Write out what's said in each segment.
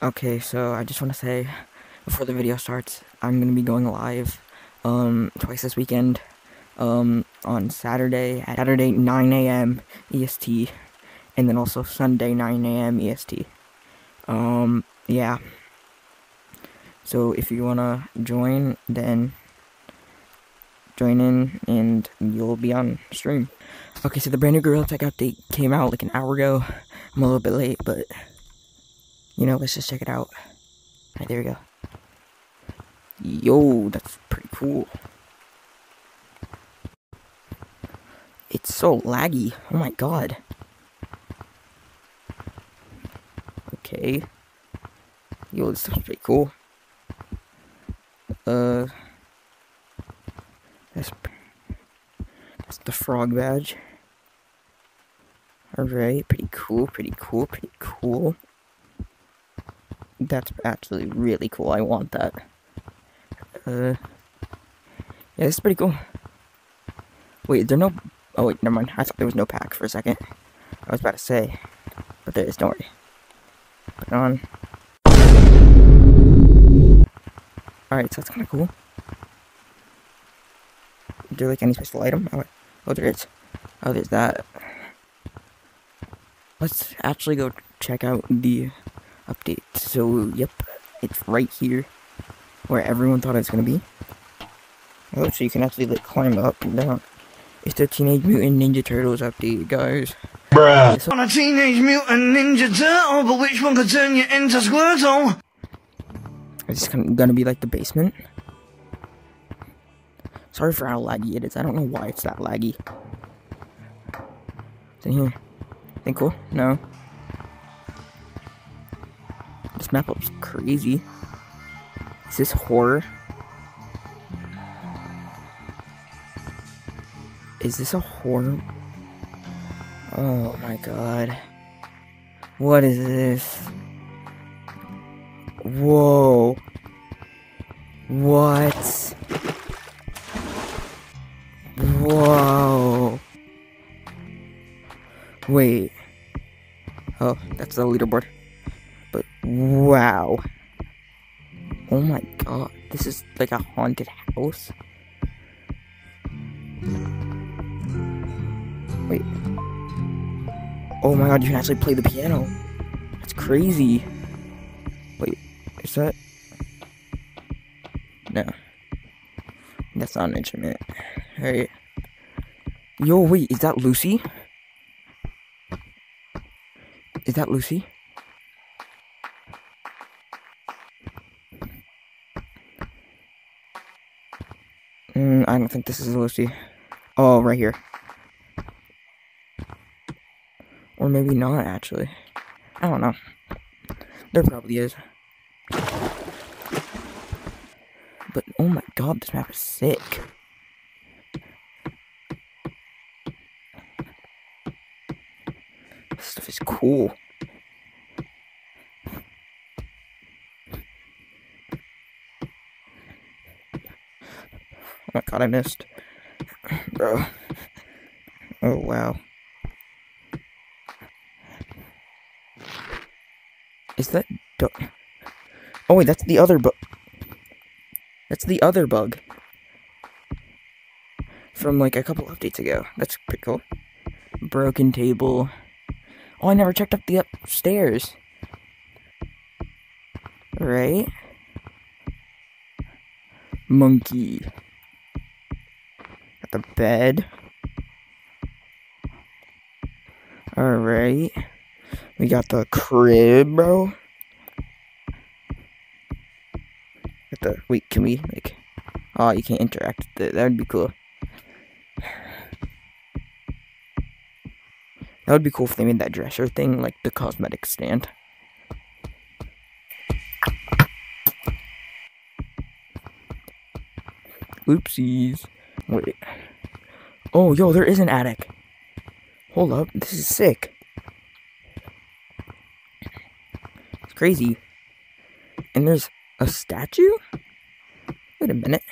Okay, so I just want to say, before the video starts, I'm going to be going live, twice this weekend, on Saturday, at 9 AM EST, and then also Sunday, 9 AM EST, yeah, so if you want to join, then join in, and you'll be on stream. Okay, so the brand new Gorilla Tag update came out like an hour ago. I'm a little bit late, but, you know, let's just check it out. Alright, there we go. Yo, that's pretty cool. It's so laggy. Oh my god. Okay. Yo, this stuff's pretty cool. That's the frog badge. Alright, pretty cool, pretty cool, pretty cool. That's actually really cool, I want that. Yeah, this is pretty cool. Wait, there are no... Oh wait, never mind, I thought there was no pack for a second. I was about to say, but there is, don't worry. Put it on. Alright, so that's kinda cool. Is there like any special item? Oh, wait. Oh, there is. Oh, there's that. Let's actually go check out the update. So, yep, it's right here where everyone thought it's gonna be. Oh, so you can actually like climb up and down. It's the Teenage Mutant Ninja Turtles update, guys. Bruh. So, on a Teenage Mutant Ninja Turtle, but which one could turn you into Squirtle? It's gonna be like the basement. Sorry for how laggy it is. I don't know why it's that laggy. It's in here. Think cool? No. This map looks crazy. Is this horror? Is this a horror? Oh my god. What is this? Whoa. What? Whoa. Wait. Oh, that's the leaderboard. But wow. Oh my god. This is like a haunted house. Wait. Oh my god, you can actually play the piano. That's crazy. Wait, is that? No. That's not an instrument. Alright. Yo, wait, is that Lucy? Is that Lucy? I don't think this is Lucy. Oh, right here. Or maybe not, actually. I don't know. There probably is. But, oh my god, this map is sick. This stuff is cool. Oh my god, I missed. Bro. Oh, wow. Is that... Oh wait, that's the other bug. That's the other bug. From like a couple updates ago. That's pretty cool. Broken table. Oh, I never checked up the upstairs. Right? Monkey. Got the bed. Alright. We got the crib, bro. Got the, wait, can we, like, oh, you can't interact with it. That would be cool. That would be cool if they made that dresser thing, like, the cosmetic stand. Oopsies. Wait. Oh, yo, there is an attic. Hold up, this is sick. Crazy. And there's a statue? Wait a minute.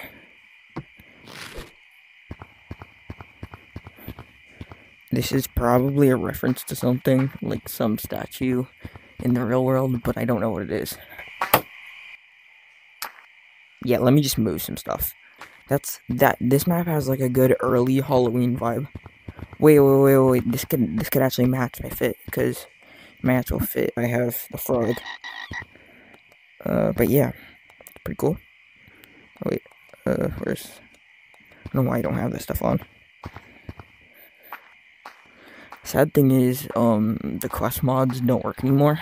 This is probably a reference to something, like some statue in the real world, but I don't know what it is. Yeah, let me just move some stuff. This map has like a good early Halloween vibe. Wait. This could actually match my fit, because my actual fit, I have the frog. But yeah, pretty cool. Oh, wait, I don't know why I don't have this stuff on. Sad thing is, the quest mods don't work anymore.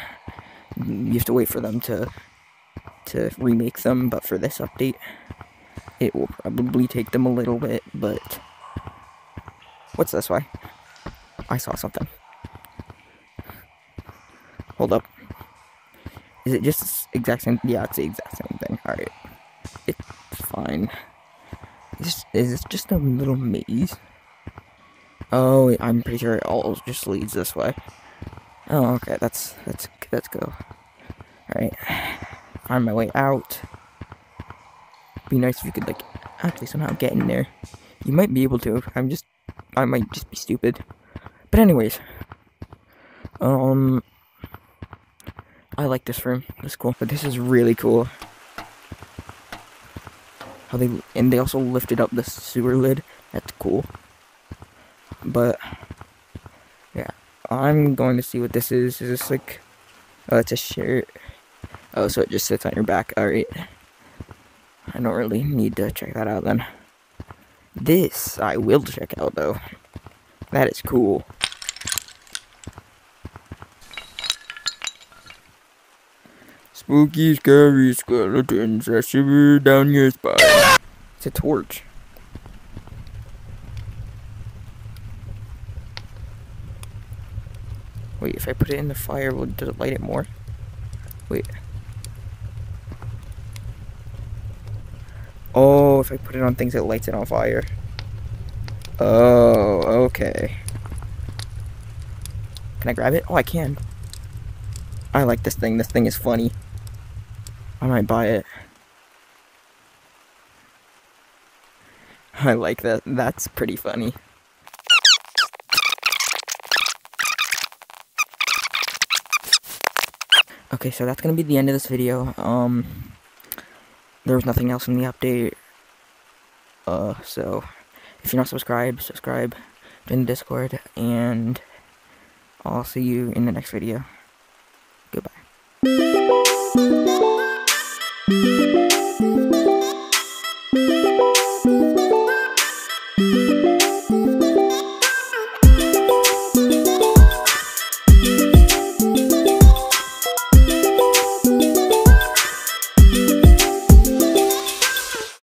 You have to wait for them to remake them, but for this update, it will probably take them a little bit, but... What's this way? I saw something. Hold up. Is it just the exact same? Yeah, it's the exact same thing. Alright. It's fine. Is this just a little maze? Oh, I'm pretty sure it all just leads this way. Oh, okay. Let's go. Alright. Find my way out. Be nice if you could, like, actually somehow get in there. You might be able to. I might just be stupid. But anyways. I like this room. It's cool. But this is really cool. How they also lifted up the sewer lid. That's cool. But yeah, I'm going to see what this is. Is this like? Oh, it's a shirt. Oh, so it just sits on your back. All right. I don't really need to check that out then. This I will check out though. That is cool. Spooky, scary skeletons that shiver down your spine. It's a torch. Wait, if I put it in the fire, does it light it more? Wait. Oh, if I put it on things, it lights it on fire. Oh, okay. Can I grab it? Oh, I can. I like this thing. This thing is funny. I might buy it. I like that. That's pretty funny. Okay, so that's gonna be the end of this video. There was nothing else in the update. So if you're not subscribed, subscribe. Join the Discord, and I'll see you in the next video. Goodbye.